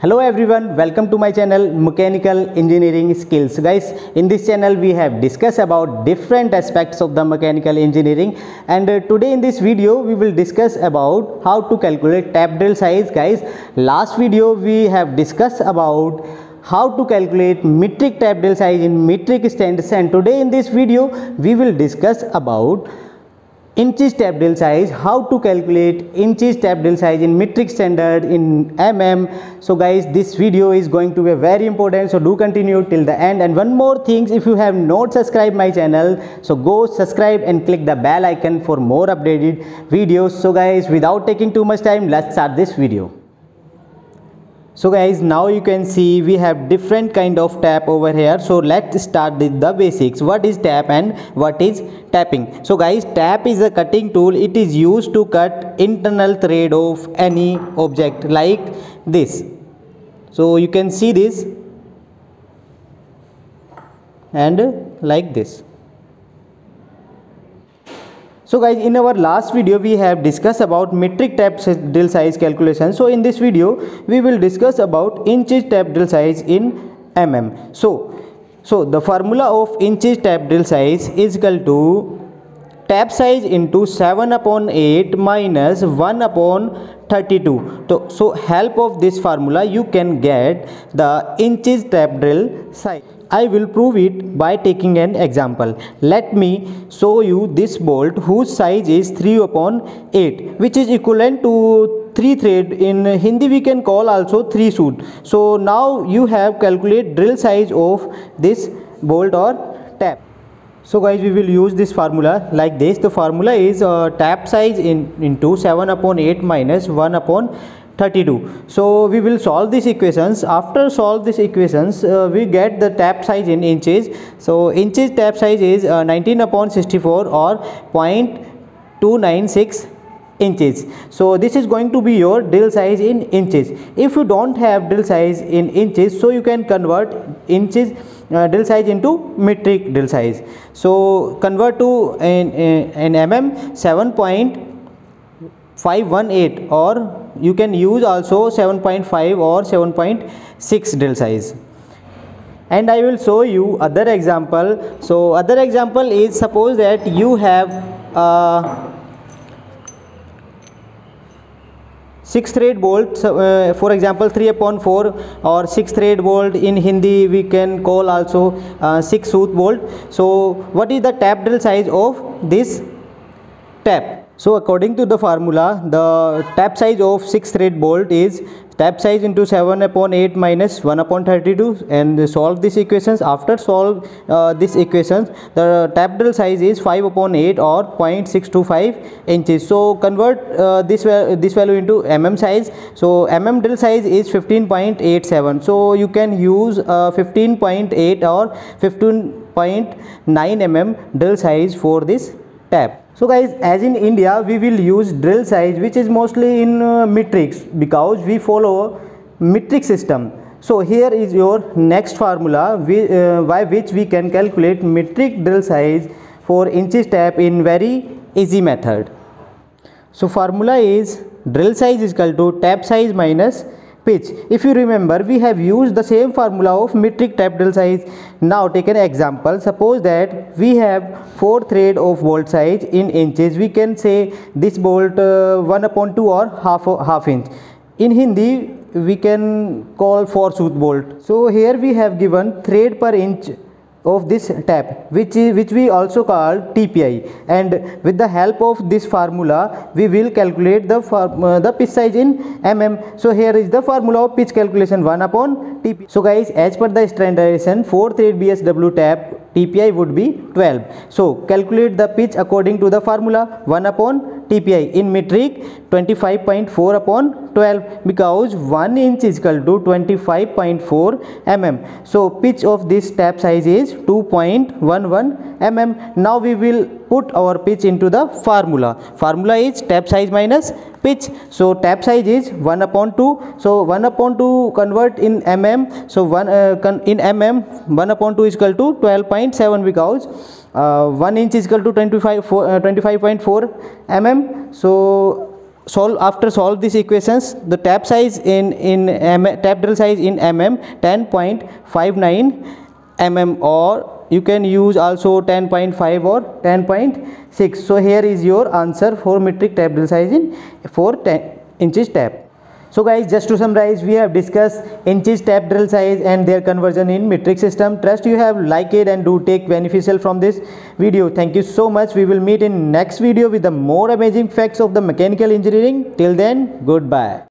Hello everyone, welcome to my channel Mechanical Engineering Skills. Guys, in this channel we have discussed about different aspects of the mechanical engineering, and today in this video we will discuss about how to calculate tap drill size. Guys, last video we have discussed about how to calculate metric tap drill size in metric standards, and today in this video we will discuss about inches tap drill size, how to calculate inches tap drill size in metric standard in mm. So guys, this video is going to be very important, so do continue till the end. And one more thing, if you have not subscribed my channel, so go subscribe and click the bell icon for more updated videos. So guys, without taking too much time, let's start this video. So guys, now you can see we have different kind of tap over here. So let's start with the basics. What is tap and what is tapping? So guys, tap is a cutting tool. It is used to cut internal thread of any object like this. So you can see this and like this. So guys, in our last video we have discussed about metric tap drill size calculation. So in this video we will discuss about inches tap drill size in mm. So the formula of inches tap drill size is equal to tap size into 7/8 minus 1/32. So help of this formula you can get the inches tap drill size. I will prove it by taking an example. Let me show you this bolt whose size is 3/8, which is equivalent to 3 thread. In Hindi we can call also 3 shoot. So now you have calculate drill size of this bolt or tap. So guys, we will use this formula like this. The formula is tap size into 7/8 minus 1/32. So we will solve these equations. After solve these equations, we get the tap size in inches. So inches tap size is 19/64 or 0.296 inches. So this is going to be your drill size in inches. If you don't have drill size in inches, so you can convert inches drill size into metric drill size. So convert to in mm, 7.518, or you can use also 7.5 or 7.6 drill size. And I will show you other example. So other example is, suppose that you have 6 thread bolt, for example 3/4 or 6 thread bolt. In Hindi we can call also 6 tooth bolt. So what is the tap drill size of this tap? So according to the formula, the tap size of 6 thread bolt is tap size into 7/8 minus 1/32, and solve these equations. After solve these equations, the tap drill size is 5/8 or 0.625 inches. So convert this value into mm size. So mm drill size is 15.87. So you can use 15.8 or 15.9 mm drill size for this tap. So guys, as in India we will use drill size which is mostly in metrics, because we follow metric system. So here is your next formula by which we can calculate metric drill size for inches tap in very easy method. So formula is drill size is equal to tap size minus pitch. If you remember, we have used the same formula of metric tap drill size. Now take an example. Suppose that we have 4 thread of bolt size in inches. We can say this bolt 1/2 or half inch. In Hindi we can call 4 tooth bolt. So here we have given thread per inch of this tap, which we also call TPI, and with the help of this formula we will calculate the pitch size in mm. So here is the formula of pitch calculation, 1/TPI. So guys, as per the standardization, 4 thread BSW tap TPI would be 12. So calculate the pitch according to the formula, 1/TPI. In metric, 25.4/12, because 1 inch is equal to 25.4 mm. So pitch of this tap size is 2.11 mm. Now we will put our pitch into the formula. Formula is tap size minus pitch. So tap size is 1/2. So 1/2 convert in mm. So in mm, 1/2 is equal to 12.7, because 1 inch is equal to 25.4 mm. So after solve these equations, the tap size tap drill size in mm 10.59 mm, or you can use also 10.5 or 10.6. so here is your answer for metric tap drill size in for 10 inches tap. So guys, just to summarize, we have discussed inches tap drill size and their conversion in metric system. Trust you have liked it and do take beneficial from this video. Thank you so much. We will meet in next video with the more amazing facts of the mechanical engineering. Till then, goodbye.